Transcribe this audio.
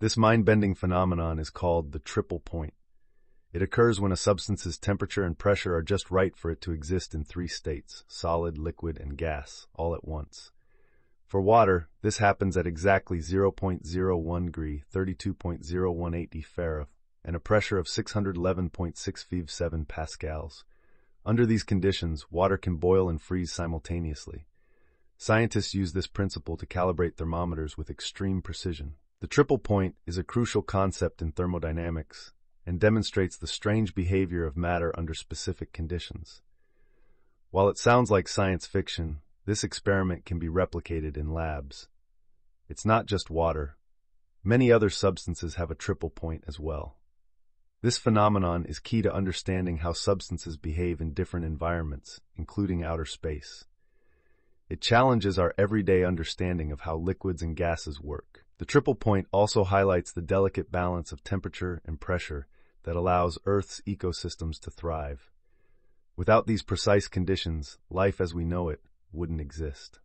This mind-bending phenomenon is called the triple point. It occurs when a substance's temperature and pressure are just right for it to exist in three states, solid, liquid, and gas, all at once. For water, this happens at exactly 0.01 degree, 32.018 Farad, and a pressure of 611.657 pascals. Under these conditions, water can boil and freeze simultaneously. Scientists use this principle to calibrate thermometers with extreme precision. The triple point is a crucial concept in thermodynamics and demonstrates the strange behavior of matter under specific conditions. While it sounds like science fiction, this experiment can be replicated in labs. It's not just water. Many other substances have a triple point as well. This phenomenon is key to understanding how substances behave in different environments, including outer space. It challenges our everyday understanding of how liquids and gases work. The triple point also highlights the delicate balance of temperature and pressure that allows Earth's ecosystems to thrive. Without these precise conditions, life as we know it wouldn't exist.